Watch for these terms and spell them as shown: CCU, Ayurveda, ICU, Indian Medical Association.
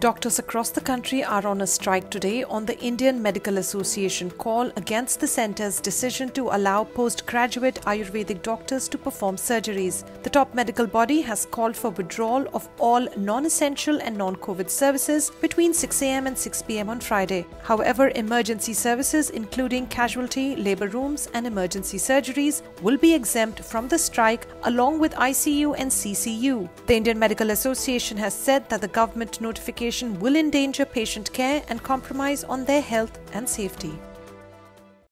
Doctors across the country are on a strike today on the Indian Medical Association call against the centre's decision to allow postgraduate Ayurvedic doctors to perform surgeries. The top medical body has called for withdrawal of all non-essential and non-COVID services between 6 AM and 6 PM on Friday. However, emergency services including casualty, labour rooms and emergency surgeries will be exempt from the strike along with ICU and CCU. The Indian Medical Association has said that the government notification will endanger patient care and compromise on their health and safety.